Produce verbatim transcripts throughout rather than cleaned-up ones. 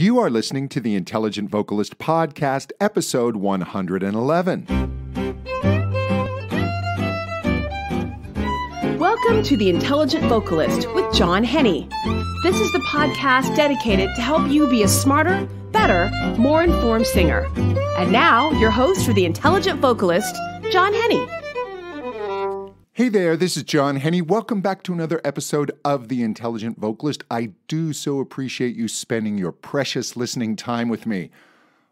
You are listening to The Intelligent Vocalist Podcast, episode one hundred eleven. Welcome to The Intelligent Vocalist with John Henny. This is the podcast dedicated to help you be a smarter, better, more informed singer. And now, your host for The Intelligent Vocalist, John Henny. Hey there, this is John Henny. Welcome back to another episode of The Intelligent Vocalist. I do so appreciate you spending your precious listening time with me.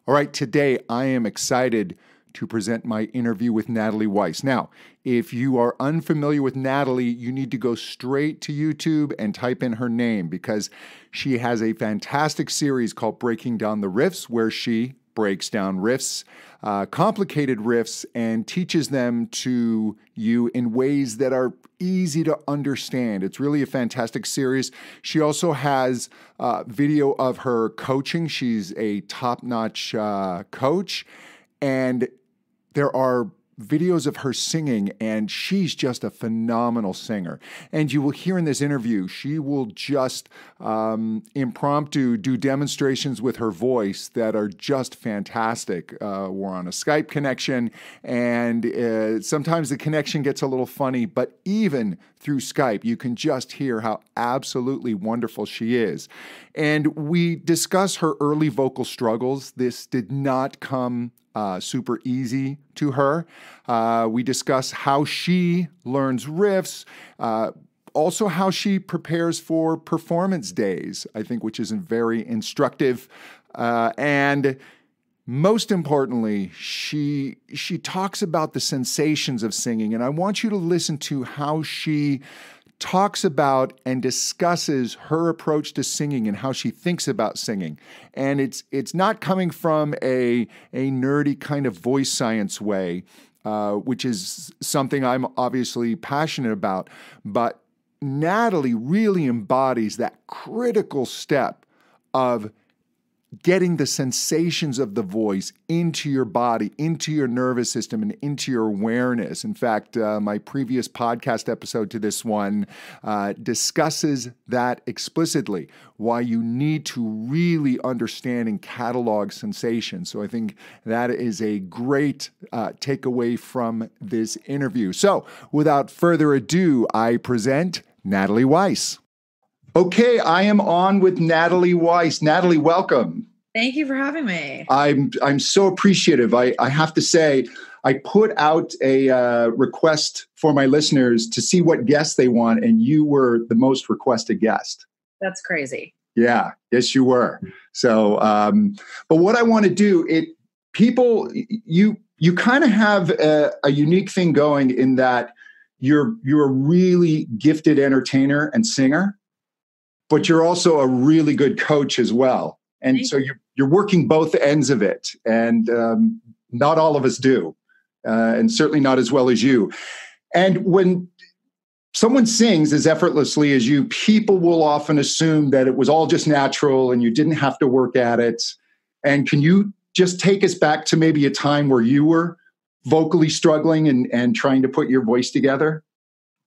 All right, today I am excited to present my interview with Natalie Weiss. Now, if you are unfamiliar with Natalie, you need to go straight to YouTube and type in her name because she has a fantastic series called Breaking Down the Riffs where she breaks down riffs, uh, complicated riffs, and teaches them to you in ways that are easy to understand. It's really a fantastic series. She also has uh, video of her coaching. She's a top-notch uh, coach, and there are videos of her singing, and she's just a phenomenal singer. And you will hear in this interview, she will just um, impromptu do demonstrations with her voice that are just fantastic. Uh, we're on a Skype connection, and uh, sometimes the connection gets a little funny, but even through Skype, you can just hear how absolutely wonderful she is. And we discuss her early vocal struggles. This did not come Uh, super easy to her. Uh, we discuss how she learns riffs, uh, also how she prepares for performance days, I think, which is very instructive. Uh, and most importantly, she, she talks about the sensations of singing. And I want you to listen to how she talks about and discusses her approach to singing and how she thinks about singing. And it's it's not coming from a, a nerdy kind of voice science way, uh, which is something I'm obviously passionate about, but Natalie really embodies that critical step of getting the sensations of the voice into your body, into your nervous system, and into your awareness. In fact, uh, my previous podcast episode to this one uh, discusses that explicitly, why you need to really understand and catalog sensation. So I think that is a great uh, takeaway from this interview. So without further ado, I present Natalie Weiss. Okay, I am on with Natalie Weiss. Natalie, welcome. Thank you for having me. I'm I'm so appreciative. I, I have to say, I put out a uh, request for my listeners to see what guests they want, and you were the most requested guest. That's crazy. Yeah, yes, you were. So, um, but what I want to do, it people, you you kind of have a, a unique thing going in that you're you're a really gifted entertainer and singer, but you're also a really good coach as well. And Thank so you're, you're working both ends of it. And um, not all of us do, uh, and certainly not as well as you. And when someone sings as effortlessly as you, people will often assume that it was all just natural and you didn't have to work at it. And can you just take us back to maybe a time where you were vocally struggling and, and trying to put your voice together?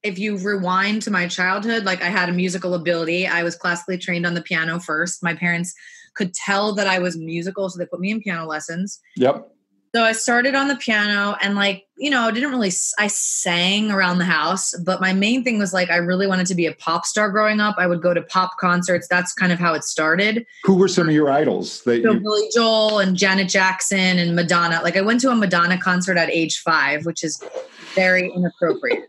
If you rewind to my childhood, like I had a musical ability. I was classically trained on the piano first. My parents could tell that I was musical, so they put me in piano lessons. Yep. So I started on the piano and like, you know, didn't really, I sang around the house, but my main thing was like, I really wanted to be a pop star growing up. I would go to pop concerts. That's kind of how it started. Who were some of your idols? That so you Billy Joel and Janet Jackson and Madonna. Like I went to a Madonna concert at age five, which is very inappropriate.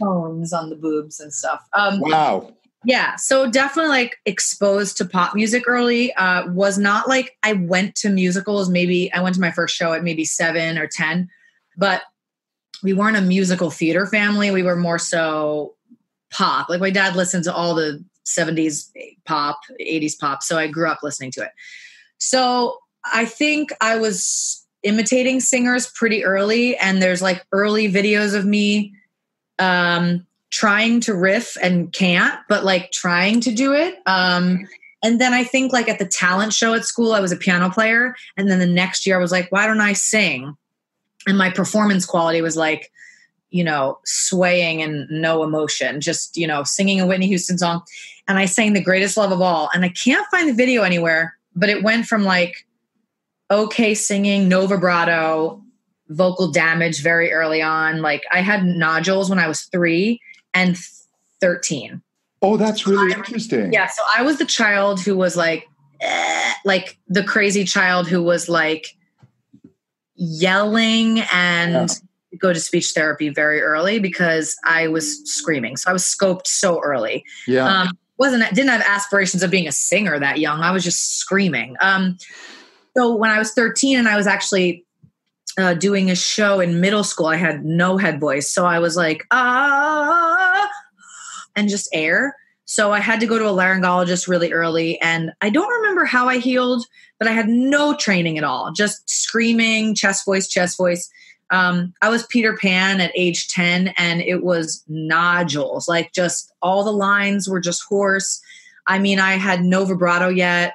Tones on the boobs and stuff. Um, wow. Yeah. So definitely like exposed to pop music early. Uh, was not like I went to musicals. Maybe I went to my first show at maybe seven or ten, but we weren't a musical theater family. We were more so pop. Like my dad listened to all the seventies pop, eighties pop. So I grew up listening to it. So I think I was imitating singers pretty early. And there's like early videos of me um, trying to riff and can't, but like trying to do it. Um, and then I think like at the talent show at school, I was a piano player. And then the next year I was like, why don't I sing? And my performance quality was like, you know, swaying and no emotion, just, you know, singing a Whitney Houston song. And I sang The Greatest Love of All. And I can't find the video anywhere, but it went from like, okay singing, no vibrato, vocal damage very early on. Like I had nodules when I was three and thirteen. Oh, that's really so I, interesting. Yeah. So I was the child who was like, eh, like the crazy child who was like yelling and yeah. go to speech therapy very early because I was screaming. So I was scoped so early. Yeah. Um, wasn't, didn't have aspirations of being a singer that young. I was just screaming. Um, So when I was thirteen and I was actually uh, doing a show in middle school, I had no head voice. So I was like, ah, and just air. So I had to go to a laryngologist really early. And I don't remember how I healed, but I had no training at all. Just screaming, chest voice, chest voice. Um, I was Peter Pan at age ten and it was nodules. Like just all the lines were just hoarse. I mean, I had no vibrato yet.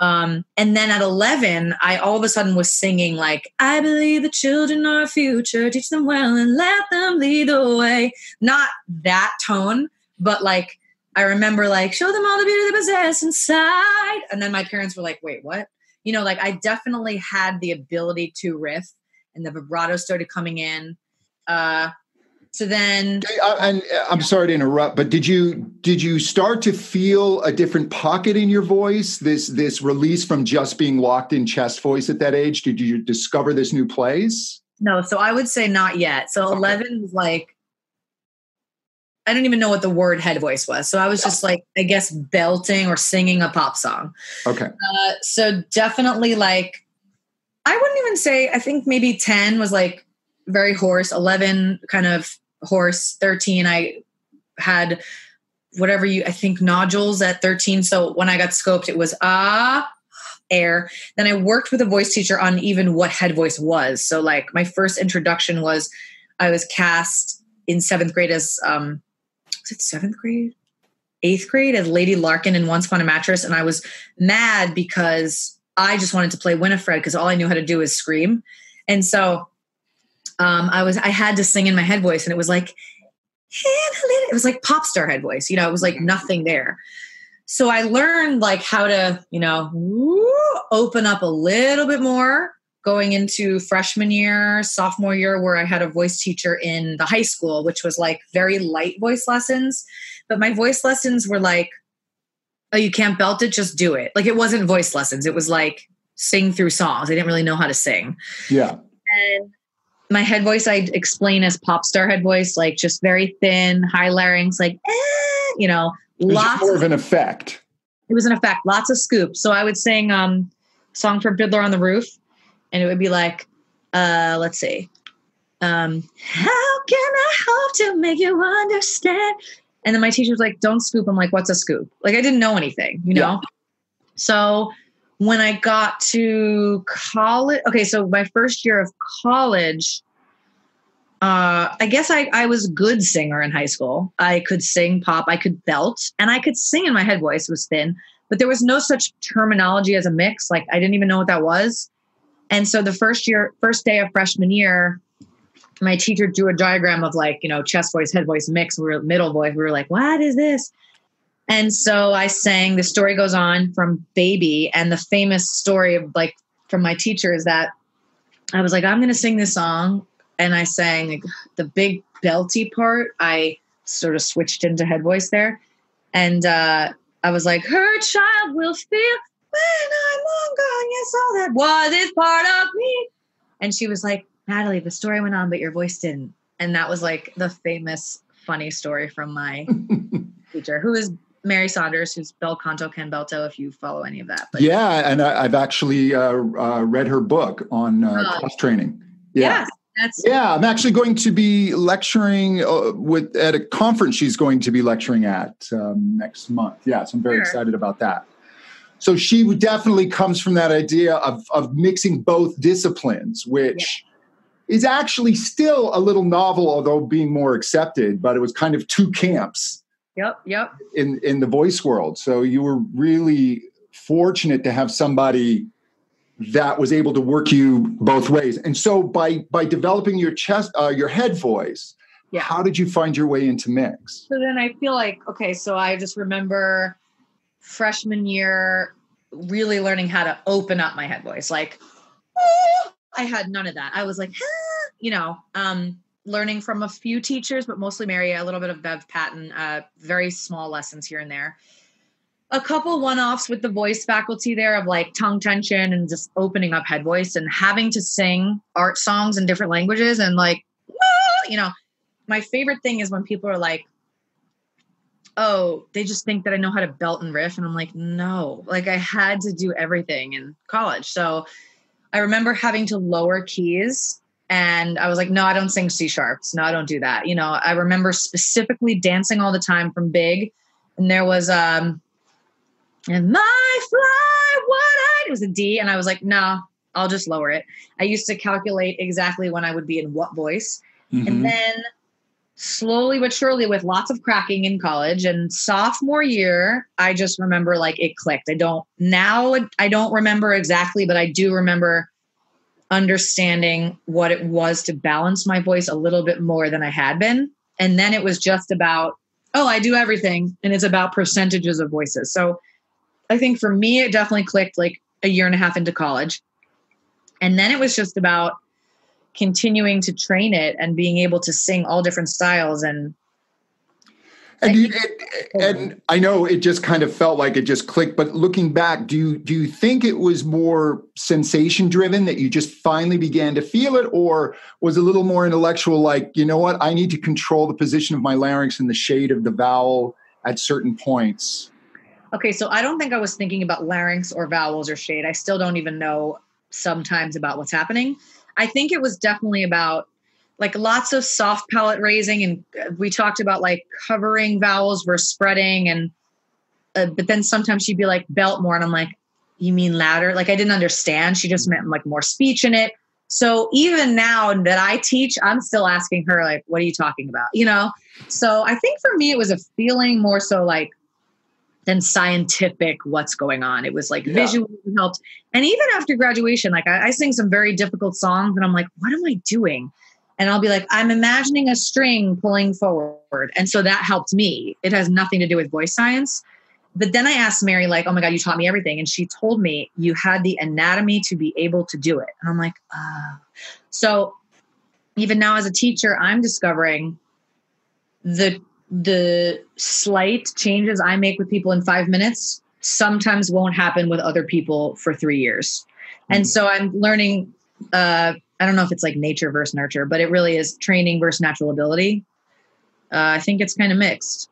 Um, and then at eleven, I all of a sudden was singing like, I believe the children are our future, teach them well and let them lead the way. Not that tone, but like, I remember like, show them all the beauty they possess inside. And then my parents were like, wait, what? You know, like I definitely had the ability to riff and the vibrato started coming in. Uh, so then, and I'm sorry to interrupt, but did you did you start to feel a different pocket in your voice? This this release from just being locked in chest voice at that age. Did you discover this new place? No, so I would say not yet. So okay. eleven was like, I don't even know what the word head voice was. So I was just like, I guess belting or singing a pop song. Okay. Uh, so definitely like, I wouldn't even say. I think maybe ten was like. Very hoarse, eleven kind of hoarse, thirteen I had whatever you, I think nodules at thirteen. So when I got scoped, it was ah, air. Then I worked with a voice teacher on even what head voice was. So like my first introduction was, I was cast in seventh grade as, um, was it seventh grade? Eighth grade as Lady Larkin in Once Upon a Mattress. And I was mad because I just wanted to play Winifred because all I knew how to do is scream. And so Um, I was, I had to sing in my head voice and it was like, it was like pop star head voice, you know, it was like nothing there. So I learned like how to, you know, woo, open up a little bit more going into freshman year, sophomore year, where I had a voice teacher in the high school, which was like very light voice lessons. But my voice lessons were like, oh, you can't belt it, just do it. Like it wasn't voice lessons. It was like sing through songs. I didn't really know how to sing. Yeah. And my head voice, I'd explain as pop star head voice, like just very thin, high larynx, like, eh, you know, lots more of an effect. It was an effect, lots of scoops. So I would sing um song from Fiddler on the Roof and it would be like, uh, let's see. Um, how can I hope to make you understand? And then my teacher was like, don't scoop. I'm like, what's a scoop? Like I didn't know anything, you know? Yeah. So when I got to college, okay, so my first year of college, uh, I guess I, I was a good singer in high school. I could sing pop, I could belt, and I could sing in my head voice, it was thin, but there was no such terminology as a mix. Like I didn't even know what that was. And so the first year, first day of freshman year, my teacher drew a diagram of like, you know, chest voice, head voice mix, we were middle voice. We were like, what is this? And so I sang The Story Goes On from Baby. And the famous story of like from my teacher is that I was like, I'm going to sing this song. And I sang like, the big belty part. I sort of switched into head voice there. And uh, I was like, her child will feel when I'm long gone. Yes, all that was is part of me. And she was like, Natalie, the story went on, but your voice didn't. And that was like the famous funny story from my teacher, who is Mary Saunders, who's Bel Canto, Ken Belto, if you follow any of that. But yeah, and I, I've actually uh, uh, read her book on uh, uh, cross-training. Yeah, yes, that's yeah. I'm actually going to be lecturing uh, with at a conference she's going to be lecturing at um, next month. Yeah, so I'm very sure. excited about that. So she definitely comes from that idea of, of mixing both disciplines, which... Yeah. is actually still a little novel, although being more accepted, but it was kind of two camps. Yep, yep. In in the voice world. So you were really fortunate to have somebody that was able to work you both ways. And so by by developing your chest, uh, your head voice, Yeah. How did you find your way into mix? So then I feel like, okay, so I just remember freshman year really learning how to open up my head voice. Like, oh, I had none of that. I was like, ah, you know, um, learning from a few teachers, but mostly Mary, a little bit of Bev Patton, uh, very small lessons here and there. A couple one-offs with the voice faculty there of like tongue tension and just opening up head voice and having to sing art songs in different languages. And like, whoa, you know, my favorite thing is when people are like, oh, they just think that I know how to belt and riff. And I'm like, no, like I had to do everything in college. So I remember having to lower keys and I was like, no, I don't sing C sharps. No, I don't do that. You know, I remember specifically dancing all the time from Big, and there was, um, and my fly, what it was a D, and I was like, no, I'll just lower it. I used to calculate exactly when I would be in what voice. Mm-hmm. And then slowly but surely, with lots of cracking in college and sophomore year, I just remember like it clicked. I don't now I don't remember exactly, but I do remember understanding what it was to balance my voice a little bit more than I had been. And then it was just about, oh, I do everything, and it's about percentages of voices. So I think for me, it definitely clicked like a year and a half into college. And then it was just about continuing to train it and being able to sing all different styles. And and, you, it, and I know it just kind of felt like it just clicked, but looking back, do you, do you think it was more sensation driven that you just finally began to feel it, or was a little more intellectual, like, you know what, I need to control the position of my larynx and the shade of the vowel at certain points? Okay, so I don't think I was thinking about larynx or vowels or shade. I still don't even know sometimes about what's happening. I think it was definitely about like lots of soft palate raising, and we talked about like covering vowels versus spreading, and uh, but then sometimes she'd be like, belt more, and I'm like, you mean louder? Like I didn't understand. She just meant like more speech in it. So even now that I teach, I'm still asking her like, what are you talking about? You know? So I think for me, it was a feeling more so like, than scientific what's going on. It was like yeah. visual helped. And even after graduation, like I, I sing some very difficult songs and I'm like, what am I doing? And I'll be like, I'm imagining a string pulling forward. And so that helped me. It has nothing to do with voice science. But then I asked Mary like, oh my God, you taught me everything. And she told me you had the anatomy to be able to do it. And I'm like, oh. So even now as a teacher, I'm discovering the the slight changes I make with people in five minutes sometimes won't happen with other people for three years. Mm-hmm. And so I'm learning, uh, I don't know if it's like nature versus nurture, but it really is training versus natural ability. Uh, I think it's kind of mixed.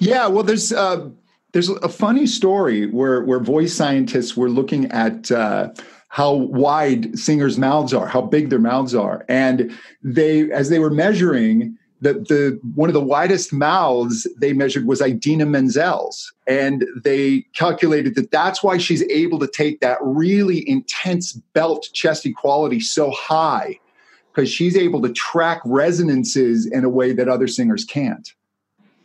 Yeah. Well, there's, uh, there's a funny story where, where voice scientists were looking at, uh, how wide singers' mouths are, how big their mouths are. And they, as they were measuring, The, the one of the widest mouths they measured was Idina Menzel's, and they calculated that that's why she's able to take that really intense belt chesty quality so high, because she's able to track resonances in a way that other singers can't,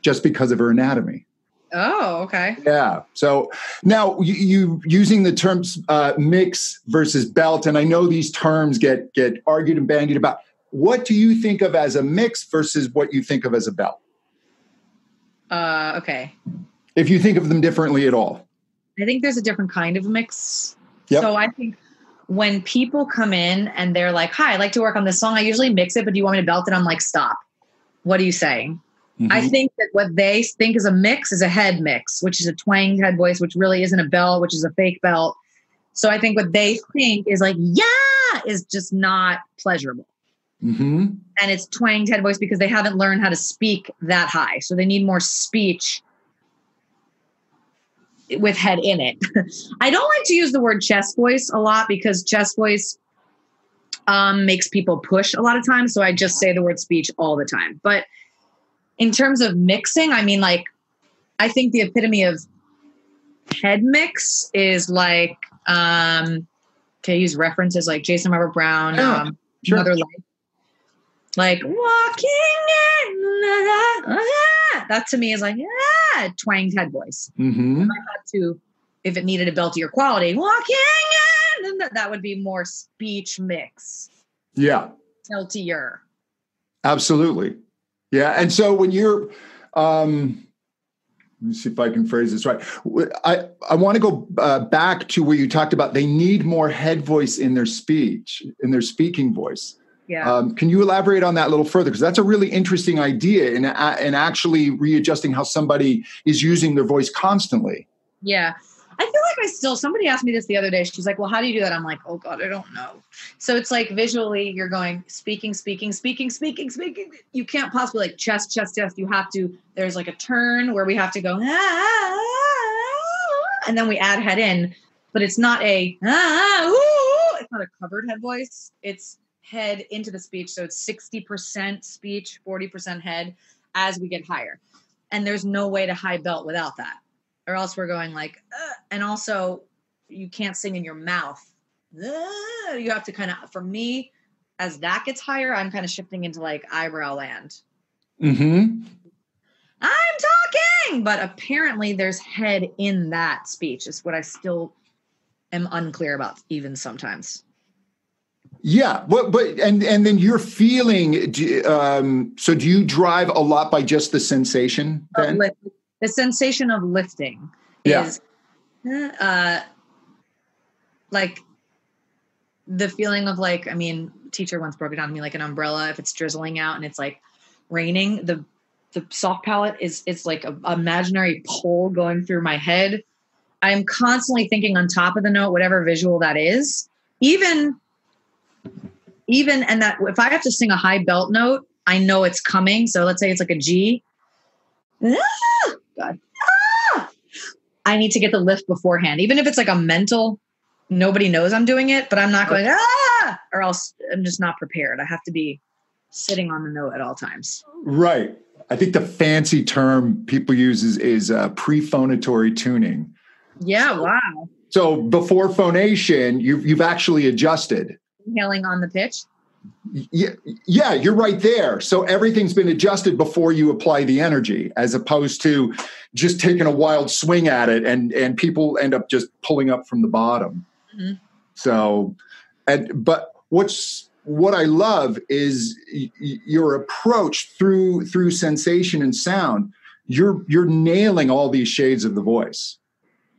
just because of her anatomy. Oh, okay. Yeah. So now you, you using the terms uh, mix versus belt, and I know these terms get get argued and bandied about. What do you think of as a mix versus what you think of as a belt? Uh, okay. If you think of them differently at all. I think there's a different kind of mix. Yep. So I think when people come in and they're like, hi, I'd like to work on this song. I usually mix it, but do you want me to belt it? I'm like, stop. What are you saying? Mm-hmm. I think that what they think is a mix is a head mix, which is a twanged head voice, which really isn't a belt, which is a fake belt. So I think what they think is like, yeah, is just not pleasurable. Mm-hmm. And it's twanged head voice because they haven't learned how to speak that high. So they need more speech with head in it. I don't like to use the word chest voice a lot because chest voice um, makes people push a lot of times. So I just say the word speech all the time. But in terms of mixing, I mean, like, I think the epitome of head mix is like, um, can I use references like Jason Robert Brown, oh, um, sure. Another Life. Like walking in that, that, that to me is like, yeah, twanged head voice. Mm-hmm. If I had to, if it needed a beltier quality, walking in, that, that would be more speech mix. Yeah. Beltier. Absolutely. Yeah. And so when you're, um, let me see if I can phrase this right. I, I want to go uh, back to where you talked about they need more head voice in their speech, in their speaking voice. Yeah. Um, can you elaborate on that a little further? Because that's a really interesting idea in, uh, in actually readjusting how somebody is using their voice constantly. Yeah. I feel like I still, somebody asked me this the other day. She's like, well, how do you do that? I'm like, oh God, I don't know. So it's like visually you're going speaking, speaking, speaking, speaking, speaking. You can't possibly like chest, chest, chest. You have to, there's like a turn where we have to go, ah, and then we add head in, but it's not a, ah, ooh, it's not a covered head voice. It's head into the speech. So it's sixty percent speech, forty percent head as we get higher. And there's no way to high belt without that. Or else we're going like, uh, and also you can't sing in your mouth. Uh, you have to kind of, for me, as that gets higher, I'm kind of shifting into like eyebrow land. Mm-hmm. I'm talking, but apparently there's head in that speech is what I still am unclear about even sometimes. Yeah. But, but, and, and then you're feeling, do, um, so do you drive a lot by just the sensation then? Like, the sensation of lifting is yeah. uh, like the feeling of like, I mean, teacher once broke it down to me like an umbrella. If it's drizzling out and it's like raining, the the soft palate is, it's like an imaginary pole going through my head. I'm constantly thinking on top of the note, whatever visual that is, even, even, and that if I have to sing a high belt note, I know it's coming. So let's say it's like a G. God. Ah! I need to get the lift beforehand. Even if it's like a mental, nobody knows I'm doing it, but I'm not going, ah, or else I'm just not prepared. I have to be sitting on the note at all times. Right. I think the fancy term people use is, is uh, pre-phonatory tuning. Yeah. So, wow. So before phonation, you've, you've actually adjusted. Inhaling on the pitch. Yeah, yeah, you're right there. So everything's been adjusted before you apply the energy, as opposed to just taking a wild swing at it, and and people end up just pulling up from the bottom. Mm-hmm. So, and but what's what I love is y- your approach through through sensation and sound. You're you're nailing all these shades of the voice.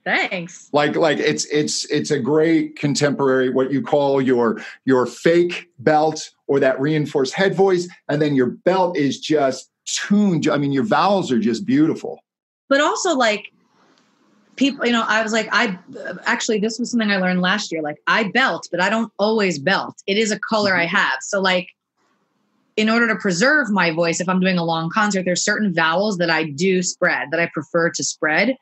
Thanks. Like, like it's, it's, it's a great contemporary, what you call your, your fake belt or that reinforced head voice. And then your belt is just tuned. I mean, your vowels are just beautiful. But also like people, you know, I was like, I actually, this was something I learned last year. Like I belt, but I don't always belt. It is a color mm-hmm. I have. So like in order to preserve my voice, if I'm doing a long concert, there's certain vowels that I do spread that I prefer to spread.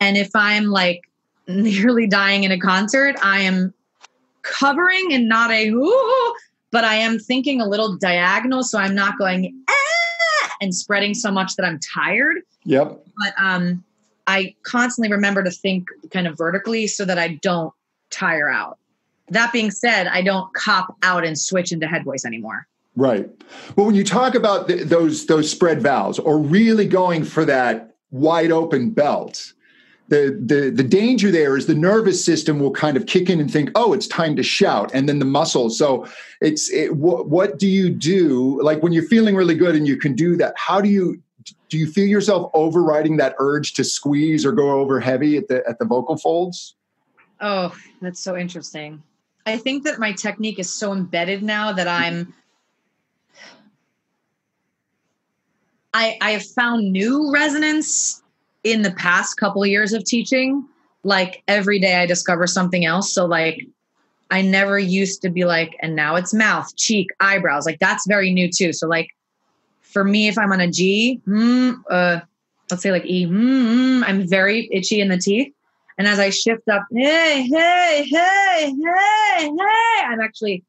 And if I'm like nearly dying in a concert, I am covering and not a ooh, but I am thinking a little diagonal. So I'm not going ah, and spreading so much that I'm tired. Yep. But um, I constantly remember to think kind of vertically so that I don't tire out. That being said, I don't cop out and switch into head voice anymore. Right. Well, when you talk about th- those those spread vowels or really going for that wide open belt, The, the the danger there is the nervous system will kind of kick in and think, oh, it's time to shout. And then the muscles. So it's it, wh- what do you do? Like when you're feeling really good and you can do that, how do you do you feel yourself overriding that urge to squeeze or go over heavy at the at the vocal folds? Oh, that's so interesting. I think that my technique is so embedded now that I'm I I have found new resonance. In the past couple of years of teaching, like every day I discover something else. So like I never used to be like, and now it's mouth, cheek, eyebrows. Like that's very new too. So like for me, if I'm on a G, mm, uh, let's say like E, mm, mm, I'm very itchy in the teeth. And as I shift up, hey, hey, hey, hey, hey, I'm actually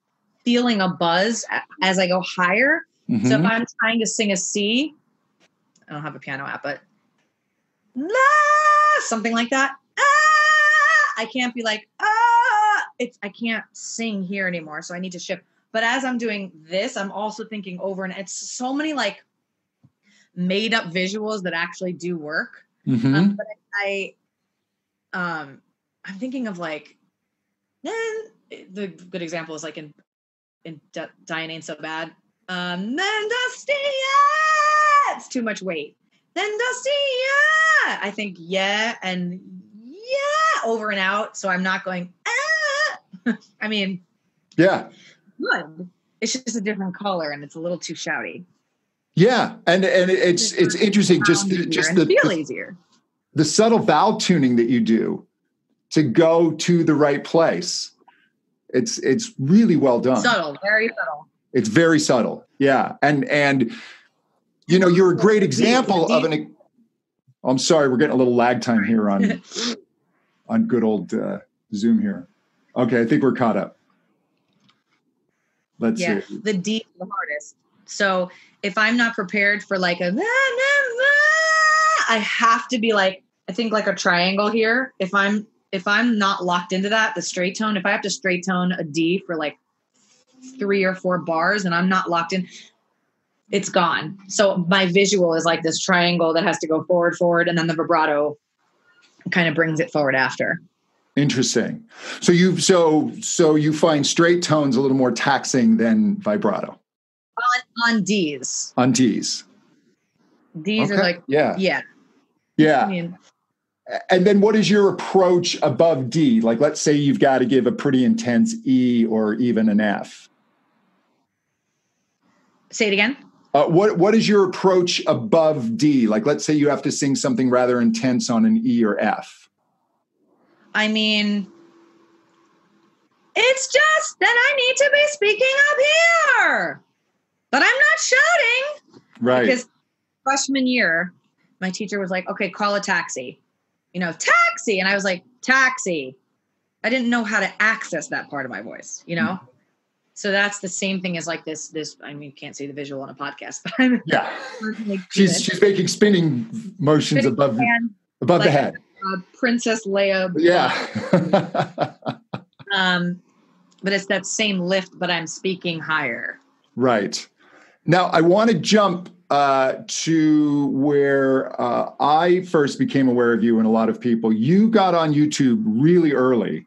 feeling a buzz as I go higher. Mm-hmm. So if I'm trying to sing a C, I don't have a piano app, but ah, something like that. Ah, I can't be like, ah, it's, I can't sing here anymore. So I need to shift. But as I'm doing this, I'm also thinking over, and it's so many like made up visuals that actually do work. Mm-hmm. Um, but I, I, um, I'm thinking of like, the good example is like in, in Dianane So Bad. Um, and that's too much weight. Then they'll see, yeah. I think, yeah, and yeah, over and out. So I'm not going, ah. I mean, yeah. Good. It's just a different color and it's a little too shouty. Yeah. And and it's it's interesting, just just the feel easier. The subtle vowel tuning that you do to go to the right place. It's it's really well done. Subtle, very subtle. It's very subtle. Yeah. And and you know, you're a great example of an I'm sorry, we're getting a little lag time here on on good old uh, Zoom here. Okay, I think we're caught up. Let's yeah, see. The D the hardest. So if I'm not prepared for like a, nah, nah, nah, I have to be like, I think like a triangle here. If I'm, if I'm not locked into that, the straight tone, if I have to straight tone a D for like three or four bars and I'm not locked in, it's gone. So my visual is like this triangle that has to go forward, forward. And then the vibrato kind of brings it forward after. Interesting. So you, so, so you find straight tones a little more taxing than vibrato. On, on D's. On D's. D's okay. are like, yeah. Yeah. Yeah. I mean, and then what is your approach above D? Like, let's say you've got to give a pretty intense E or even an F. Say it again. Uh, what What is your approach above D? Like, let's say you have to sing something rather intense on an E or F. I mean, it's just that I need to be speaking up here. But I'm not shouting. Right. Because freshman year, my teacher was like, okay, call a taxi. You know, taxi. And I was like, taxi. I didn't know how to access that part of my voice, you know? Mm. So that's the same thing as like this, this, I mean, you can't see the visual on a podcast, but I'm yeah. like, she's she's making spinning motions spinning above, hand, above like the head. A, a Princess Leia. Yeah. um, but it's that same lift, but I'm speaking higher. Right. Now, I want to jump uh, to where uh, I first became aware of you and a lot of people. You got on YouTube really early.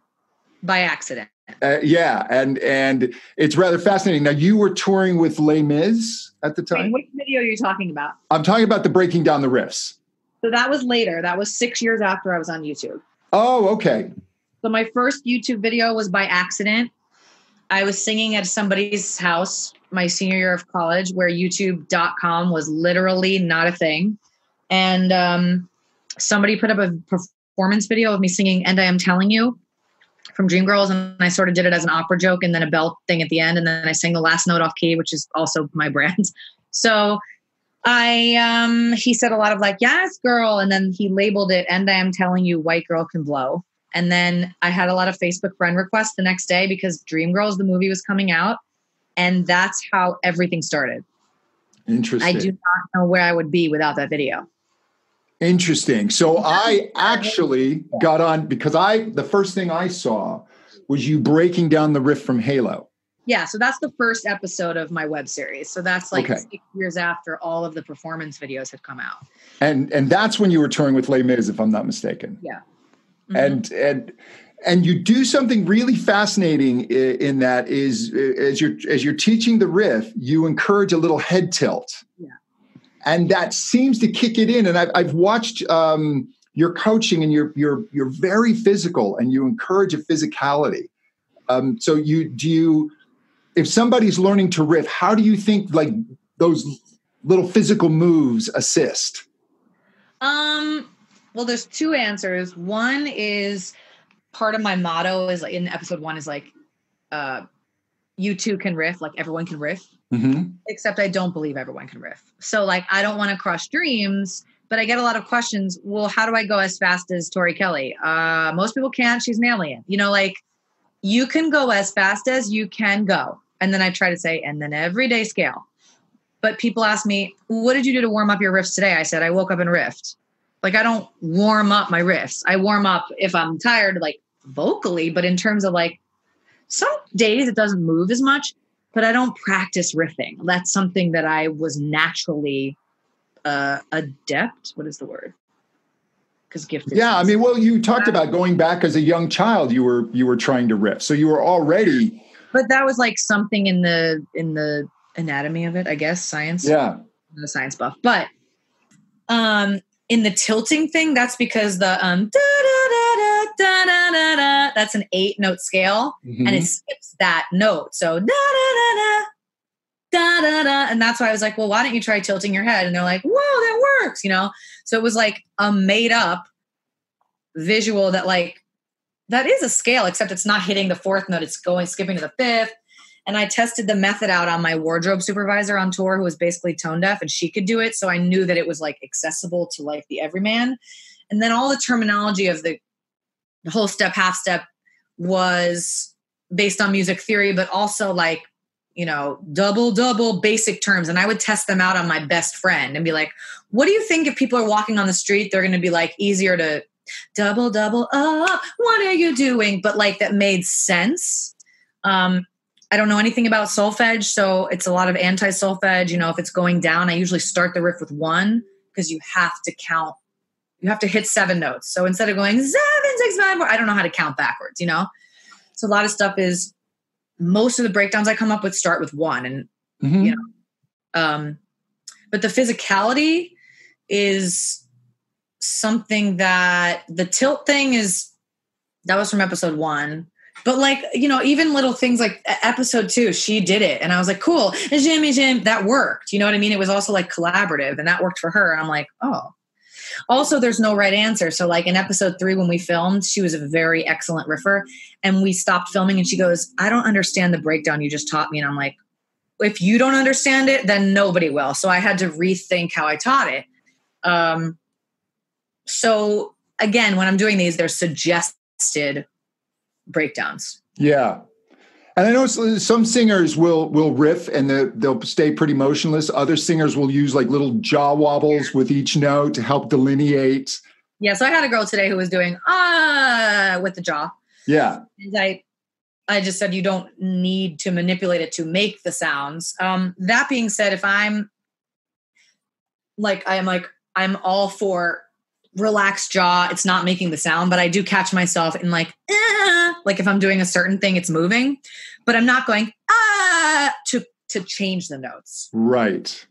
By accident. Uh, yeah, and and it's rather fascinating. Now, you were touring with Les Mis at the time. Wait, which video are you talking about? I'm talking about the Breaking Down the Riffs. So that was later. That was six years after I was on YouTube. Oh, okay. So my first YouTube video was by accident. I was singing at somebody's house my senior year of college where YouTube dot com was literally not a thing. And um, somebody put up a performance video of me singing And I Am Telling You from Dreamgirls. And I sort of did it as an opera joke and then a bell thing at the end. And then I sang the last note off key, which is also my brand. So I, um, he said a lot of like, yes, girl. And then he labeled it And I Am Telling You, White Girl Can Blow. And then I had a lot of Facebook friend requests the next day because Dreamgirls, the movie, was coming out. And that's how everything started. Interesting. I do not know where I would be without that video. Interesting. So I actually got on because I, the first thing I saw was you breaking down the riff from Halo. Yeah. So that's the first episode of my web series. So that's like okay. six years after all of the performance videos had come out. And, and that's when you were touring with Les Mis, if I'm not mistaken. Yeah. Mm-hmm. And, and, and you do something really fascinating in, in that is, as you're, as you're teaching the riff, you encourage a little head tilt yeah. and that seems to kick it in. And I've, I've watched, um, your coaching and you're, you're, you're very physical and you encourage a physicality. Um, so you, do you, if somebody's learning to riff, how do you think like those little physical moves assist? Um, Well, there's two answers. One is part of my motto is like, in episode one is like, uh, you too can riff, like everyone can riff, mm-hmm. except I don't believe everyone can riff. So like, I don't want to crush dreams, but I get a lot of questions. Well, how do I go as fast as Tori Kelly? Uh, most people can't, she's an alien. You know, like you can go as fast as you can go. And then I try to say, and then everyday scale. But people ask me, what did you do to warm up your riffs today? I said, I woke up and riffed. Like I don't warm up my riffs. I warm up if I'm tired, like vocally, but in terms of like some days it doesn't move as much, but I don't practice riffing. That's something that I was naturally uh, adept. What is the word? Because gifted. Yeah. I mean, well, you talked about going back as a young child, you were, you were trying to riff. So you were already. But that was like something in the, in the anatomy of it, I guess, science. Yeah. I'm a science buff, but Um, in the tilting thing, that's because the um, da, da, da, da, da, da, da, that's an eight note scale, mm-hmm. and it skips that note. So da da da da da da da, and that's why I was like, well, why don't you try tilting your head? And they're like, whoa, that works, you know. So it was like a made up visual that like that is a scale, except it's not hitting the fourth note; it's going skipping to the fifth. And I tested the method out on my wardrobe supervisor on tour, who was basically tone deaf, and she could do it. So I knew that it was like accessible to like the everyman. And then all the terminology of the, the whole step, half step was based on music theory, but also like, you know, double, double basic terms. And I would test them out on my best friend and be like, what do you think if people are walking on the street, they're going to be like easier to double, double up. What are you doing? But like that made sense. Um, I don't know anything about solfege, so it's a lot of anti-solfege. You know, if it's going down, I usually start the riff with one because you have to count. You have to hit seven notes. So instead of going seven, six, five, four, I don't know how to count backwards, you know? So a lot of stuff is, most of the breakdowns I come up with start with one. And, mm-hmm. you know, um, but the physicality is something that the tilt thing is, that was from episode one. But like, you know, even little things like episode two, she did it. And I was like, cool. And Jimmy Jim, that worked. You know what I mean? It was also like collaborative and that worked for her. And I'm like, oh, also there's no right answer. So like in episode three, when we filmed, she was a very excellent riffer and we stopped filming and she goes, I don't understand the breakdown you just taught me. And I'm like, if you don't understand it, then nobody will. So I had to rethink how I taught it. Um, so again, when I'm doing these, they're suggested breakdowns. Yeah. And I know some singers will, will riff and the, they'll stay pretty motionless. Other singers will use like little jaw wobbles with each note to help delineate. Yeah. So I had a girl today who was doing, ah, uh, with the jaw. Yeah. And I, I just said, you don't need to manipulate it to make the sounds. Um, that being said, if I'm like, I am like, I'm all for relaxed jaw, it's not making the sound, but I do catch myself in like, ah, like if I'm doing a certain thing, it's moving, but I'm not going ah to to change the notes. Right.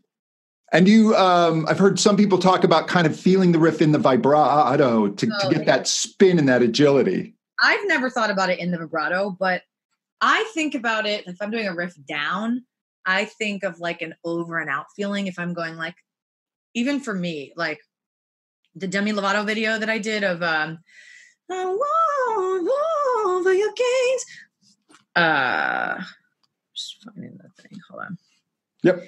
And you, um, I've heard some people talk about kind of feeling the riff in the vibrato to, oh, to get yeah. that spin and that agility. I've never thought about it in the vibrato, but I think about it if I'm doing a riff down. I think of like an over and out feeling if I'm going like, even for me, like. The Demi Lovato video that I did of um, I won't over your games. Uh, just finding that thing. Hold on. Yep.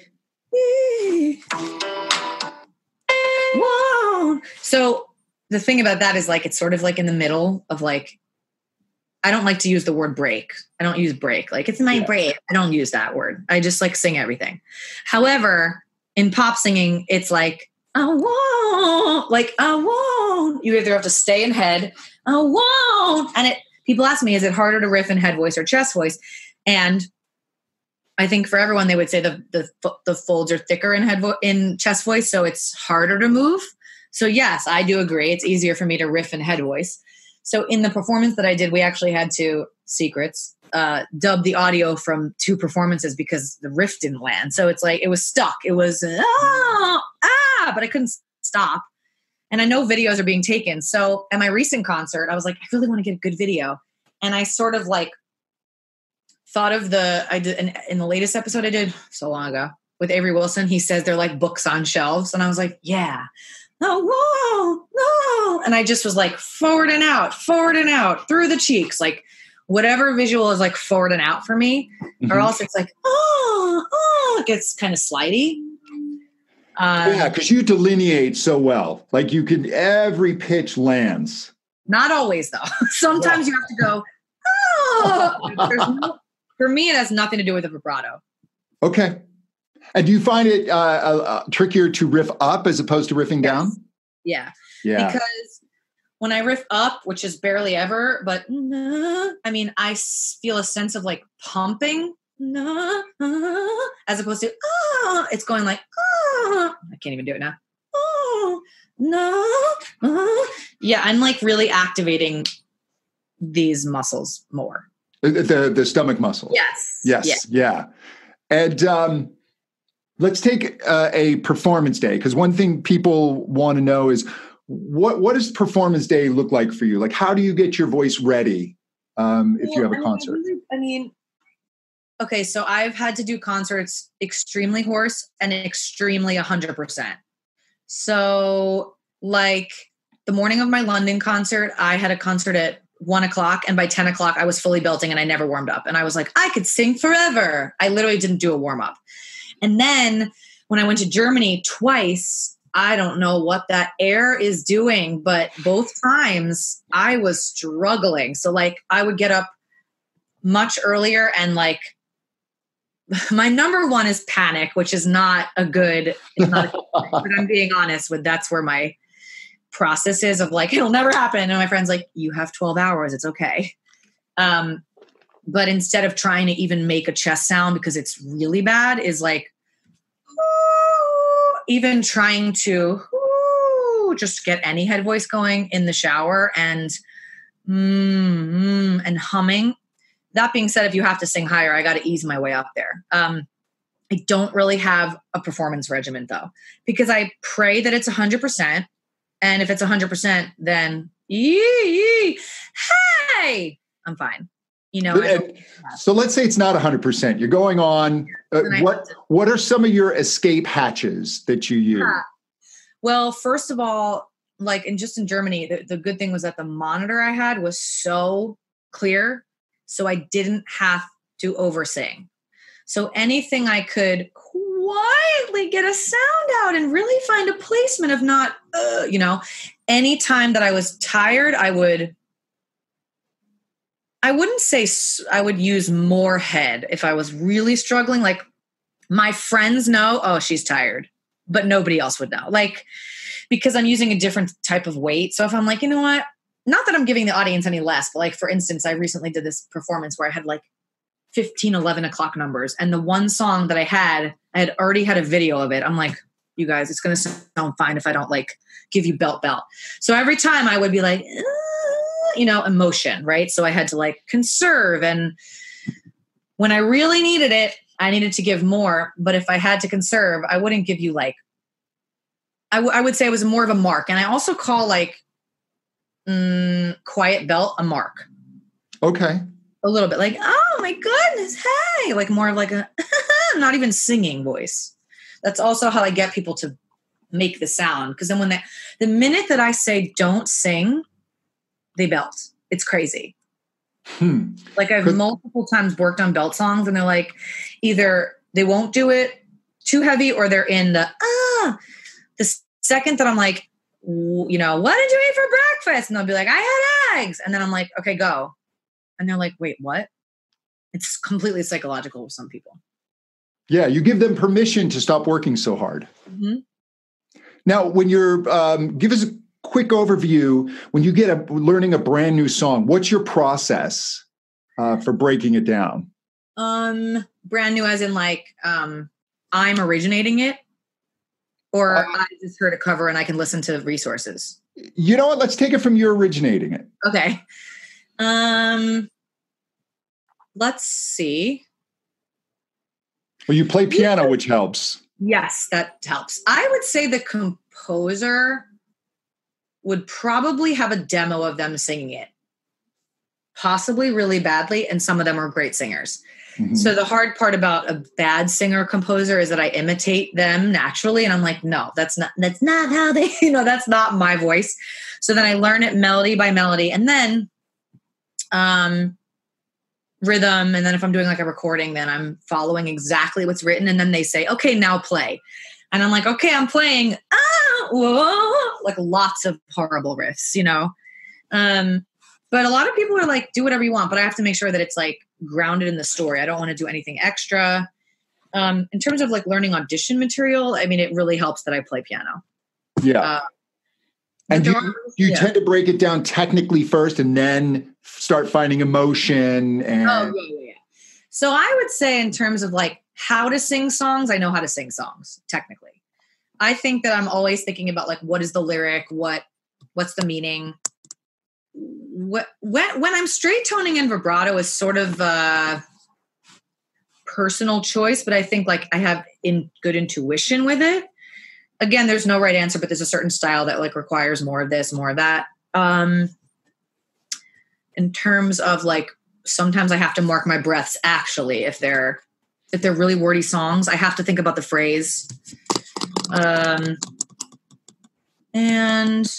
So the thing about that is like it's sort of like in the middle of like. I don't like to use the word break. I don't use break. Like it's my yeah. break. I don't use that word. I just like sing everything. However, in pop singing, it's like. I won't, like, I won't. You either have to stay in head, I won't. And it, people ask me, is it harder to riff in head voice or chest voice? And I think for everyone, they would say the the, the folds are thicker in head vo- in chest voice, so it's harder to move. So yes, I do agree. It's easier for me to riff in head voice. So in the performance that I did, we actually had to, secrets, uh, dub the audio from two performances because the riff didn't land. So it's like, it was stuck. It was, ah, ah. But I couldn't stop. And I know videos are being taken. So at my recent concert, I was like, I really want to get a good video. And I sort of like thought of the, I did in, in the latest episode I did so long ago with Avery Wilson, he says they're like books on shelves. And I was like, yeah, no, whoa, no. And I just was like forward and out, forward and out through the cheeks. Like whatever visual is like forward and out for me, mm-hmm. or else it's like, oh, oh, it gets kind of slidey. Um, yeah, because you delineate so well. Like you can, every pitch lands. Not always, though. Sometimes yeah. you have to go, oh. No, for me, it has nothing to do with the vibrato. Okay. And do you find it uh, uh, trickier to riff up as opposed to riffing yes. down? Yeah. Yeah. Because when I riff up, which is barely ever, but I mean, I feel a sense of like pumping. No, uh, as opposed to uh, it's going like uh, I can't even do it now. Uh, no, uh, yeah, I'm like really activating these muscles more. The the, the stomach muscles. Yes. Yes. Yeah. yeah. And um, Let's take uh, a performance day, because one thing people want to know is what what does performance day look like for you? Like, how do you get your voice ready um, if well, you have a concert? I mean, I mean, okay, so I've had to do concerts extremely hoarse and extremely one hundred percent. So, like, the morning of my London concert, I had a concert at one o'clock, and by ten o'clock I was fully belting and I never warmed up. And I was like, I could sing forever. I literally didn't do a warm up. And then when I went to Germany twice, I don't know what that air is doing, but both times I was struggling. So like I would get up much earlier, and like my number one is panic, which is not a good, it's not a good thing, but I'm being honest with, that's where my process is of like, it'll never happen. And my friend's like, you have twelve hours. It's okay. Um, but instead of trying to even make a chest sound because it's really bad, is like, ooh, even trying to ooh, just get any head voice going in the shower and mm, mm, and humming. That being said, if you have to sing higher, I got to ease my way up there. Um, I don't really have a performance regimen though, because I pray that it's a hundred percent. And if it's a hundred percent, then yee, hey, I'm fine. You know, uh, so let's say it's not a hundred percent. You're going on. Uh, what, what are some of your escape hatches that you use? Yeah. Well, first of all, like in just in Germany, the, the good thing was that the monitor I had was so clear. So I didn't have to over sing. So anything I could quietly get a sound out and really find a placement of not, uh, you know, anytime that I was tired, I would, I wouldn't say I would use more head if I was really struggling. Like my friends know, oh, she's tired, but nobody else would know. Like, because I'm using a different type of weight. So if I'm like, you know what, not that I'm giving the audience any less, but like, for instance, I recently did this performance where I had like fifteen, eleven o'clock numbers. And the one song that I had, I had already had a video of it. I'm like, you guys, it's going to sound fine if I don't like give you belt belt. So every time I would be like, uh, you know, emotion, right? So I had to like conserve. And when I really needed it, I needed to give more. But if I had to conserve, I wouldn't give you like, I, w- I would say it was more of a mark. And I also call like mm, quiet belt a mark. Okay. A little bit like, oh my goodness, hey, like more of like a not even singing voice. That's also how I get people to make the sound. Because then when they, the minute that I say don't sing, they belt. It's crazy. Hmm. Like I've multiple times worked on belt songs and they're like, either they won't do it too heavy or they're in the, ah, the second that I'm like, you know, what did you eat for breakfast? And they'll be like, I had eggs. And then I'm like, okay, go. And they're like, wait, what? It's completely psychological with some people. Yeah, you give them permission to stop working so hard. Mm-hmm. Now, when you're, um, give us a quick overview. When you get a, learning a brand new song, what's your process uh, for breaking it down? Um, brand new as in like, um, I'm originating it, or uh, I just heard a cover and I can listen to resources. You know what? Let's take it from you're originating it. Okay. Um, let's see. Well, you play piano, which helps. Yes, that helps. I would say the composer would probably have a demo of them singing it, possibly really badly. And some of them are great singers. Mm-hmm. So the hard part about a bad singer composer is that I imitate them naturally. And I'm like, no, that's not, that's not how they, you know, that's not my voice. So then I learn it melody by melody. And then Um, rhythm. And then if I'm doing like a recording, then I'm following exactly what's written. And then they say, okay, now play. And I'm like, okay, I'm playing. Ah, whoa, like lots of horrible riffs, you know? Um, but a lot of people are like, do whatever you want, but I have to make sure that it's like grounded in the story. I don't want to do anything extra. Um, in terms of like learning audition material, I mean, it really helps that I play piano. Yeah. Uh, And you, you yeah. tend to break it down technically first and then start finding emotion. And oh, yeah, yeah, yeah. So I would say in terms of like how to sing songs, I know how to sing songs technically. I think that I'm always thinking about like, what is the lyric? What, what's the meaning? What, when, when I'm straight toning and vibrato is sort of uh, personal choice, but I think like I have in good intuition with it. Again, there's no right answer, but there's a certain style that like requires more of this, more of that. Um, in terms of like, sometimes I have to mark my breaths. Actually, if they're, if they're really wordy songs, I have to think about the phrase. Um, and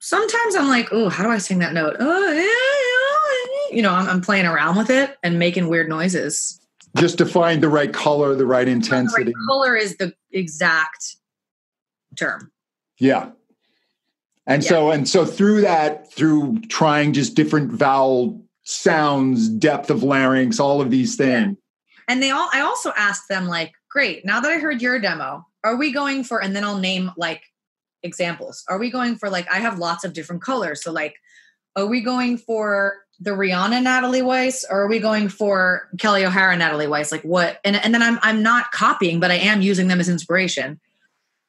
sometimes I'm like, oh, how do I sing that note? Oh, yeah, yeah. You know, I'm, I'm playing around with it and making weird noises. Just to find the right color, the right intensity. The right color is the exact term. Yeah. And yeah. so, and so through that, through trying just different vowel sounds, depth of larynx, all of these things. Yeah. And they all, I also asked them like, great, now that I heard your demo, are we going for, and then I'll name like examples. Are we going for like, I have lots of different colors. So like, are we going for the Rihanna Natalie Weiss, or are we going for Kelly O'Hara Natalie Weiss? Like what? And and then I'm, I'm not copying, but I am using them as inspiration.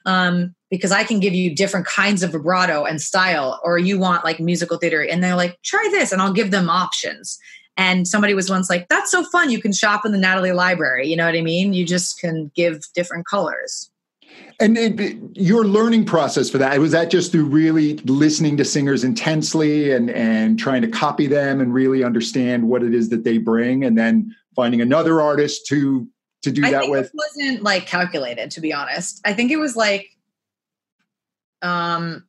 Um, because I can give you different kinds of vibrato and style, or you want like musical theater, and they're like, try this, and I'll give them options. And somebody was once like, that's so fun. You can shop in the Natalie library. You know what I mean? You just can give different colors. And it, your learning process for that, was that just through really listening to singers intensely and, and trying to copy them and really understand what it is that they bring, and then finding another artist to, to do I that with? I think it wasn't like calculated, to be honest. I think it was like, um,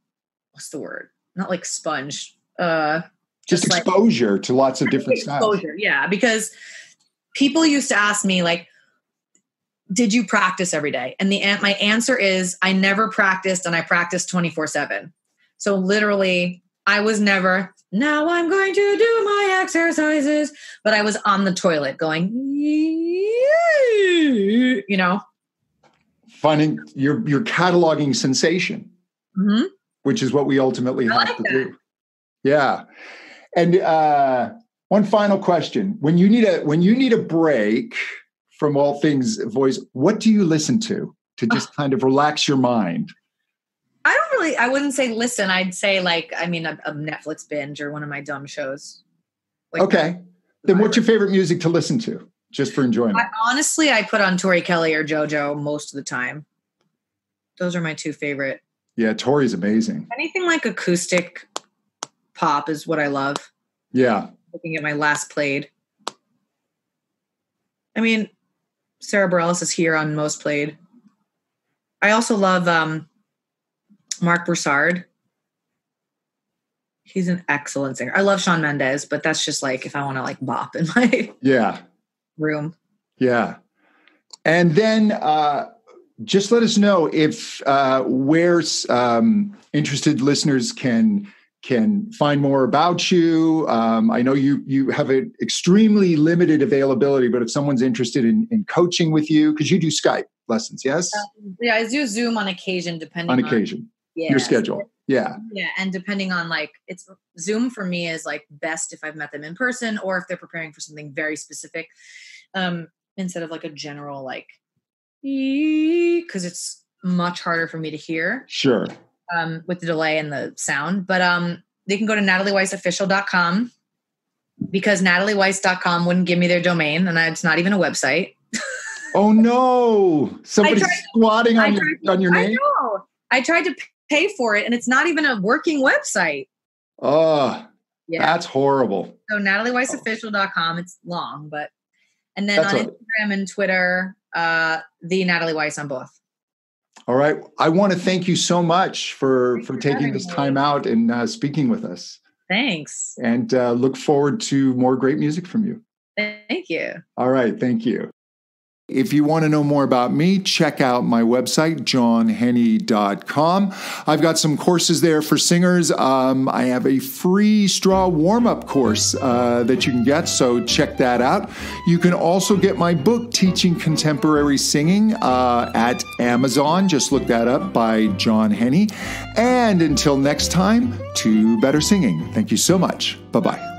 what's the word? Not like sponge. Uh, just, just exposure like, to lots of different styles. Exposure, yeah. Because people used to ask me like, did you practice every day? And the my answer is I never practiced, and I practiced twenty-four seven. So literally I was never, now I'm going to do my exercises, but I was on the toilet going, you know, finding you're, you're cataloging sensation, mm-hmm. which is what we ultimately I have like to that. do. Yeah. And, uh, one final question. When you need a, when you need a break from all things voice, what do you listen to, to just kind of relax your mind? I don't really, I wouldn't say listen. I'd say like, I mean, a, a Netflix binge or one of my dumb shows. Like, okay. Then what's your favorite music to listen to just for enjoyment? I, honestly, I put on Tori Kelly or JoJo most of the time. Those are my two favorite. Yeah. Tori's amazing. Anything like acoustic pop is what I love. Yeah. Looking at my last played. I mean, Sara Bareilles is here on most played. I also love um, Mark Broussard. He's an excellent singer. I love Shawn Mendes, but that's just like if I want to like bop in my yeah room. Yeah. And then uh, just let us know if uh, where um, interested listeners can can find more about you. Um, I know you you have an extremely limited availability, but if someone's interested in, in coaching with you, because you do Skype lessons, yes? Um, yeah, I do Zoom on occasion, depending on... On occasion, yeah. Your schedule, yeah. Yeah, and depending on like, it's Zoom for me is like best if I've met them in person or if they're preparing for something very specific um, instead of like a general like, because it's much harder for me to hear. Sure. Um, with the delay and the sound, but um, they can go to natalie weiss official dot com because natalie weiss dot com wouldn't give me their domain, and I, it's not even a website. Oh no! Somebody's squatting to, on, your, to, on your name. I know. I tried to pay for it, and it's not even a working website. Oh, yeah. That's horrible. So natalie weiss official dot com. It's long, but and then that's on Instagram and Twitter, uh, the Natalie Weiss on both. All right. I want to thank you so much for, for taking this time out and uh, speaking with us. Thanks. And uh, look forward to more great music from you. Thank you. All right. Thank you. If you want to know more about me, check out my website, john henny dot com. I've got some courses there for singers. Um, I have a free straw warm-up course uh, that you can get, so check that out. You can also get my book, Teaching Contemporary Singing, uh, at Amazon. Just look that up by John Henny. And until next time, to better singing. Thank you so much. Bye-bye.